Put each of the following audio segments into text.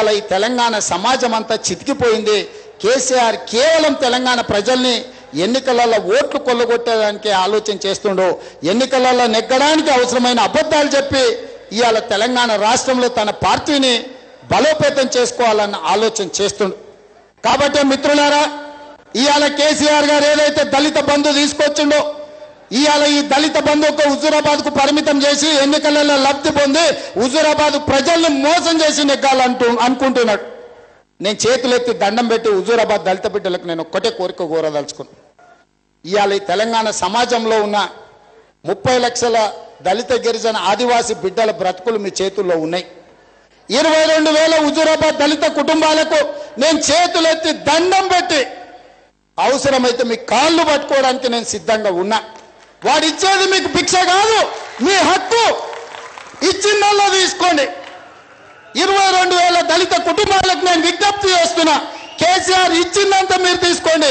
విషయాలై తెలంగాణ సమాజం అంతా చితికిపోయింది. కేసీఆర్ కేవలం తెలంగాణ ప్రజల్ని ఎన్నికలలో ఓట్లు కొల్లగొట్టడానికి ఆలోచన చేస్తుండో, ఎన్నికలలో నెగ్గడానికి అవసరమైన అబద్ధాలు చెప్పి ఇవాళ తెలంగాణ రాష్ట్రంలో తన పార్టీని బలోపేతం చేసుకోవాలన్న ఆలోచన చేస్తుండు. కాబట్టి మిత్రులారా, ఇవాళ కేసీఆర్ గారు ఏదైతే దళిత బంధు తీసుకొచ్చిండో, ఇవాళ ఈ దళిత బంధు ఒక హుజూరాబాద్ కు పరిమితం చేసి ఎన్నికలలో లబ్ధి పొంది హుజూరాబాద్ ప్రజలను మోసం చేసి నెగ్గాలంటూ అనుకుంటున్నాడు. నేను చేతులెత్తి దండం పెట్టి హుజూరాబాద్ దళిత బిడ్డలకు నేను ఒక్కటే కోరిక కోరదలుచుకున్నాను. ఇవాళ ఈ తెలంగాణ సమాజంలో ఉన్న 30 లక్షల దళిత గిరిజన ఆదివాసీ బిడ్డల బ్రతుకులు మీ చేతుల్లో ఉన్నాయి. 22,000 హుజూరాబాద్ దళిత కుటుంబాలకు నేను చేతులెత్తి దండం పెట్టి అవసరమైతే మీ కాళ్ళు పట్టుకోవడానికి నేను సిద్ధంగా ఉన్నా. వాడిచ్చేది మీకు భిక్ష కాదు, మీ హక్కు, ఇచ్చిందల్లో తీసుకోండి. 22,000 దళిత కుటుంబాలకు నేను విజ్ఞప్తి చేస్తున్నా, కేసీఆర్ ఇచ్చిందంతా మీరు తీసుకోండి,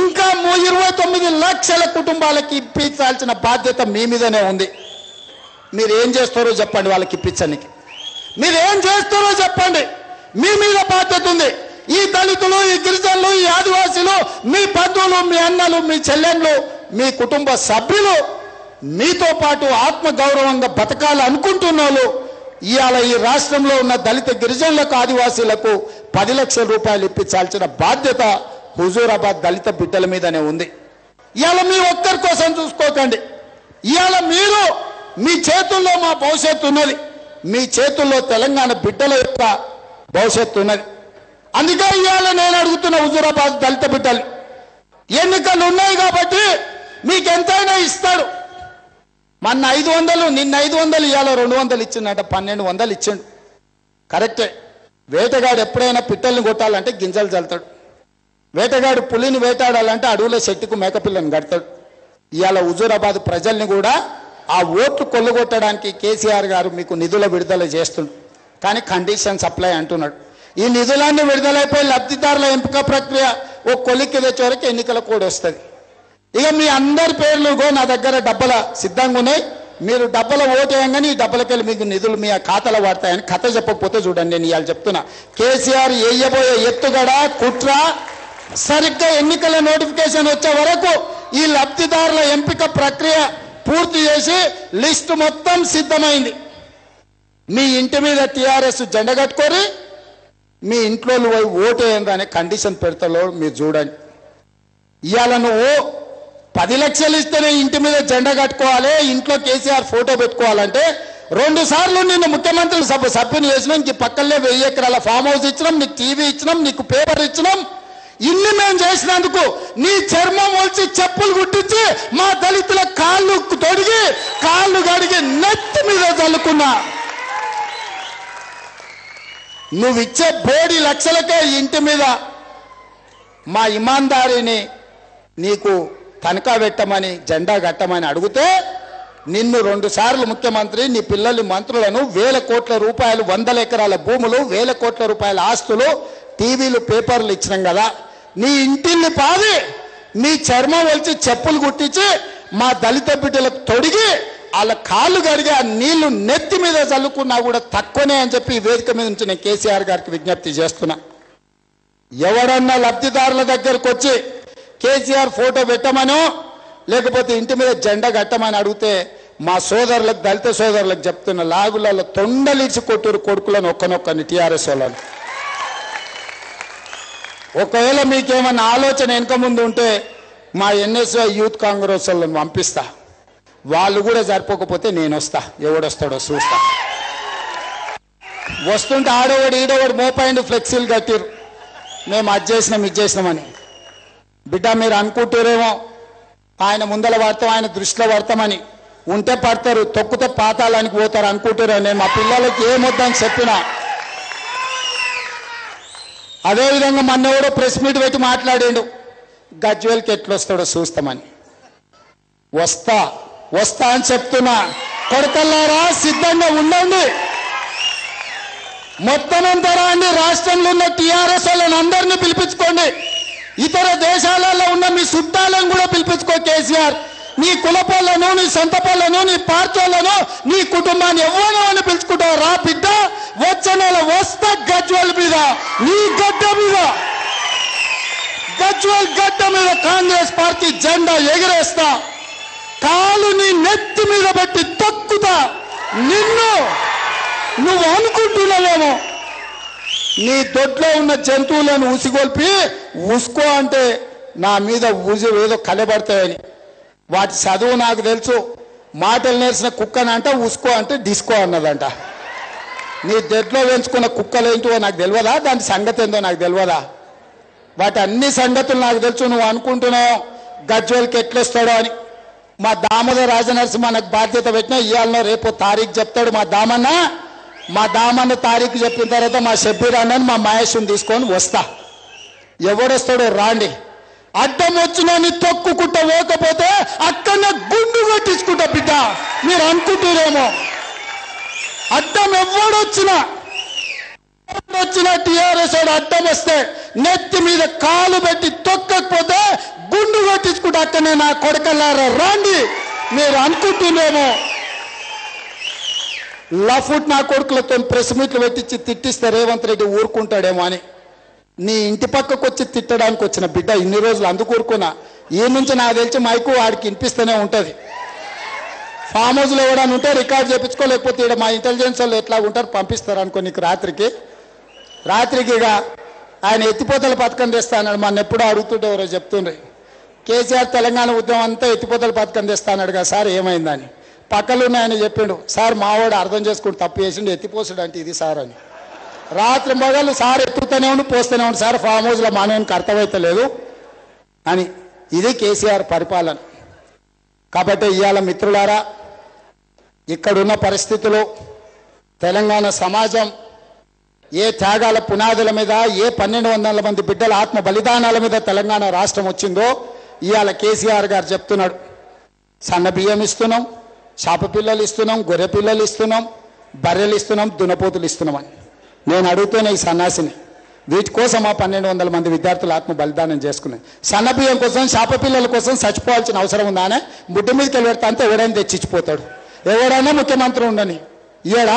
ఇంకా 29 లక్షల కుటుంబాలకు ఇప్పించాల్సిన బాధ్యత మీ మీదనే ఉంది. మీరు ఏం చేస్తారో చెప్పండి, వాళ్ళకి ఇప్పించడానికి మీరు ఏం చేస్తారో చెప్పండి, మీ మీద బాధ్యత ఉంది. ఈ దళితులు, ఈ గిరిజనులు, ఈ ఆదివాసీలు, మీ బంధువులు, మీ అన్నలు, మీ చెల్లెళ్ళు, మీ కుటుంబ సభ్యులు మీతో పాటు ఆత్మగౌరవంగా బతకాలి అనుకుంటున్న వాళ్ళు ఇవాళ ఈ రాష్ట్రంలో ఉన్న దళిత గిరిజనులకు, ఆదివాసీలకు 10 లక్షల రూపాయలు ఇప్పించాల్సిన బాధ్యత హుజూరాబాద్ దళిత బిడ్డల మీదనే ఉంది. ఇవాళ మీ ఒక్కరి కోసం చూసుకోకండి, ఇవాళ మీరు, మీ చేతుల్లో మా భవిష్యత్తు ఉన్నది, మీ చేతుల్లో తెలంగాణ బిడ్డల యొక్క భవిష్యత్తు ఉన్నది. అందుకే ఇవాళ నేను అడుగుతున్న హుజూరాబాద్ దళిత బిడ్డలు, ఎన్నికలు ఉన్నాయి కాబట్టి మీకు ఎంతైనా ఇస్తాడు. మొన్న 500, నిన్న 500, ఇవాళ 200 ఇచ్చిందంట, 1,200 ఇచ్చిండు. కరెక్టే, వేటగాడు ఎప్పుడైనా పిట్టల్ని కొట్టాలంటే గింజలు చల్తాడు, వేటగాడు పులిని వేటాడాలంటే అడవుల చెట్టుకు మేకపిల్లని కడతాడు. ఇవాళ హుజూరాబాద్ ప్రజల్ని కూడా ఆ ఓట్లు కొల్లగొట్టడానికి కేసీఆర్ గారు మీకు నిధుల విడుదల చేస్తుండు, కానీ కండిషన్స్ అప్లై అంటున్నాడు. ఈ నిధులన్నీ విడుదలైపోయి లబ్ధిదారుల ఎంపిక ప్రక్రియ ఓ కొలిక్కి తెచ్చే వరకు ఎన్నికల కోడ్ వస్తుంది. ఇక మీ అందరి పేర్లు నా దగ్గర డబ్బల సిద్ధంగా ఉన్నాయి, మీరు డబ్బల ఓటేయంగానే ఈ డబ్బలకెళ్ళి మీకు నిధులు మీ ఖాతాలో పడతాయని కథ చెప్పకపోతే చూడండి. నేను ఇవాళ చెప్తున్నా, కేసీఆర్ వేయబోయే ఎత్తుగడ, కుట్ర సరిగ్గా ఎన్నికల నోటిఫికేషన్ వచ్చే వరకు ఈ లబ్ధిదారుల ఎంపిక ప్రక్రియ పూర్తి చేసి లిస్టు మొత్తం సిద్ధమైంది. మీ ఇంటి మీద టీఆర్ఎస్ జెండా కట్టుకొని మీ ఇంట్లో పోయి ఓటేయండి అనే కండిషన్ పెడతాలో మీరు చూడండి. ఇవాళ నువ్వు 10 లక్షలు ఇస్తేనే ఇంటి మీద జెండా కట్టుకోవాలి, ఇంట్లో కేసీఆర్ ఫోటో పెట్టుకోవాలంటే 2 సార్లు నిన్ను ముఖ్యమంత్రి సభ్యుని చేసినాం, ఈ పక్కనే 1000 ఎకరాల ఫామ్ హౌస్ ఇచ్చినాం, నీకు టీవీ ఇచ్చినాం, నీకు పేపర్ ఇచ్చినాం. ఇన్ని మేము చేసినందుకు నీ చర్మం ఒలిచి చెప్పులు కుట్టించి మా దళితుల కాళ్ళు తొడిగి కాళ్ళు కడిగి నెత్తి మీద చల్లుకున్నా. నువ్విచ్చే బోడి లక్షలకే ఇంటి మీద మా ఇమాందారిని నీకు తనఖా పెట్టమని, జెండా కట్టమని అడిగితే నిన్ను 2 సార్లు ముఖ్యమంత్రి, నీ పిల్లలు మంత్రులను, 1,000 కోట్ల రూపాయలు, 100 ఎకరాల భూములు, 1,000 కోట్ల రూపాయల ఆస్తులు, టీవీలు, పేపర్లు ఇచ్చినాం కదా. నీ ఇంటిని పాది నీ చర్మం ఒలిచి చెప్పులు కుట్టించి మా దళిత బిడ్డలకు తొడిగి వాళ్ళ కాళ్ళు కడిగి ఆ నీళ్లు నెత్తి మీద చల్లుకున్నా కూడా తక్కువనే అని చెప్పి ఈ వేదిక మీద నుంచి నేను కేసీఆర్ గారికి విజ్ఞప్తి చేస్తున్నా. ఎవడన్నా లబ్ధిదారుల దగ్గరకు వచ్చి కేసీఆర్ ఫోటో పెట్టమనో లేకపోతే ఇంటి మీద జెండా కట్టమని అడిగితే మా సోదరులకు, దళిత సోదరులకు చెప్తున్న, లాగులలో తొండలిచి కొట్టూరు కొడుకులను ఒక్కనొక్కని టీఆర్ఎస్ వాళ్ళని. ఒకవేళ మీకేమన్నా ఆలోచన వెనక ముందు ఉంటే మా ఎన్ఎస్ఐ యూత్ కాంగ్రెస్ వాళ్ళని పంపిస్తా, వాళ్ళు కూడా సరిపోకపోతే నేను వస్తా, ఎవడొస్తాడో చూస్తా. వస్తుంటే ఆడోవాడు ఈడోవాడు మోపాయిండు ఫ్లెక్సీలు కట్టిరు, మేము అది చేసినాం ఇది చేసినామని. బిడ్డ మీరు అనుకుంటారేమో ఆయన ముందల పడతాం, ఆయన దృష్టిలో పడతామని. ఉంటే పడతారు, తొక్కుతే పాతాలానికి పోతారు అనుకుంటారు. నేను మా పిల్లలకి ఏమొద్దని చెప్పినా. అదేవిధంగా మొన్నెవడో ప్రెస్ మీట్ పెట్టి మాట్లాడాడు, గజ్వేల్కి ఎట్లొస్తాడో చూస్తామని. వస్తా వస్తా అని చెప్తున్నా. కొడకల్లారా సిద్ధంగా ఉండండి, మొత్తం అంతరా అండి. రాష్ట్రంలో ఉన్న టీఆర్ఎస్ వాళ్ళని అందరినీ పిలిపించుకోండి, ఇతర దేశాలలో ఉన్న మీ చుట్టాలను కూడా పిలిపించుకో కేసీఆర్. నీ కులపోళ్ళను, నీ సొంత పోళ్ళను, నీ పార్చోళ్ళను, నీ కుటుంబాన్ని ఎవరు అని పిలుచుకుంటావు రా బిడ్డ. వచ్చే నెల వస్తా గజ్వల్ మీద, నీ గడ్డ మీద, గజ్వల్ గడ్డ మీద కాంగ్రెస్ పార్టీ జెండా ఎగిరేస్తా. కాలు నీ నెత్తి మీద పెట్టి తొక్కుతా. నిన్ను నువ్వు అనుకుంటున్నావేమో, నీ దొడ్లో ఉన్న జంతువులను ఉసిగొల్పి ఉసుకో అంటే నా మీద ఊజు ఏదో కలబడతాయని. వాటి చదువు నాకు తెలుసు. మాటలు నేర్చిన కుక్కనంట ఉసుకో అంటే డిస్కో అన్నదంట. నీ దొడ్లో పెంచుకున్న కుక్కలు ఏంటో నాకు తెలియదా? దాని సంగతి ఏందో నాకు తెలియదా? వాటి అన్ని సంగతులు నాకు తెలుసు. నువ్వు అనుకుంటున్నావు గజ్వేల్కి ఎట్లేస్తాడో అని. మా దామోదర్ రాజనరసింహ నాకు బాధ్యత పెట్టినా ఇవాళనో రేపు తారీఖు చెప్తాడు మా దామన్న. మా దామన్న తారీఖు చెప్పిన తర్వాత మా షబ్బీర్ అన్నని, మా మహేష్ని తీసుకొని వస్తా. ఎవడొస్తాడో రాండి. అడ్డం వచ్చినా నీ తొక్కుకుంటా పోకపోతే అక్కడనే గుండు కొట్టించుకుంటా బిడ్డ. మీరు అనుకుంటున్నారేమో అడ్డం ఎవడొచ్చినా టీఆర్ఎస్ వాడు అడ్డం వస్తే నెత్తి మీద కాలు పెట్టి తొక్కకపోతే గుండు కొట్టించుకుంటా అక్కడనే. నా కొడకల్లారా రాండి. మీరు అనుకుంటున్నారేమో లఫుట్ నా కొడుకులతో ప్రెస్ మీట్లు పెట్టించి తిట్టిస్తే రేవంత్ రెడ్డి ఊరుకుంటాడేమో అని. నీ ఇంటి పక్కకు వచ్చి తిట్టడానికి వచ్చిన బిడ్డ ఇన్ని రోజులు. అందుకు ఊరుకున్నా. ఈ నుంచి నాకు తెలిసి మైకు వాడికి వినిపిస్తూనే ఉంటుంది. ఫామ్ హౌస్లో ఎవడని ఉంటే రికార్డ్ చేయించుకో, లేకపోతే ఇక్కడ మా ఇంటెలిజెన్స్ వాళ్ళు ఎట్లా ఉంటారు పంపిస్తారు అనుకో. నీకు రాత్రికి ఇక ఆయన ఎత్తిపోతల పథకం తెస్తాడు. మన ఎప్పుడో అడుగుతుంటే ఎవరో చెప్తుండ్రి కేసీఆర్ తెలంగాణ ఉద్యమం అంతా ఎత్తిపోతల పథకం తెస్తాడు కదా సార్ ఏమైందని. పక్కలు ఉన్నాయని చెప్పిండు. సార్ మావాడు అర్థం చేసుకుని తప్పు చేసిండు, ఎత్తిపోసాడు అంటే ఇది సార్ అని. రాత్రి మగళ్ళు సార్ ఎత్తుతూనే ఉండి పోస్తూనే ఉండి సార్ ఫామ్ హౌస్లో మానవునికి అర్థమవుతలేదు అని. ఇది కేసీఆర్ పరిపాలన. కాబట్టి ఇవాళ మిత్రులారా, ఇక్కడున్న పరిస్థితులు తెలంగాణ సమాజం ఏ త్యాగాల పునాదుల మీద, ఏ 1200 మంది బిడ్డల ఆత్మ బలిదానాల మీద తెలంగాణ రాష్ట్రం వచ్చిందో ఇవాళ కేసీఆర్ గారు చెప్తున్నాడు. సన్న బియ్యం ఇస్తున్నాం, చేప పిల్లలు ఇస్తున్నాం, గొర్రె పిల్లలు ఇస్తున్నాం, బర్రెలు ఇస్తున్నాం, దునపోతులు ఇస్తున్నాం అని. నేను అడుగుతూనే ఈ సన్నాసిని, వీటి కోసం ఆ 1200 మంది విద్యార్థులు ఆత్మ బలిదానం చేసుకున్నాయి. సన్న బియ్యం కోసం, చేప పిల్లల కోసం చచ్చిపోవాల్సిన అవసరం ఉందా అని? ముడ్డు మీదకి వెళ్ళి పెడతా అంతా ఎవడైనా తెచ్చిచ్చిపోతాడు. ఎవడైనా ముఖ్యమంత్రి ఉండని ఇయడా?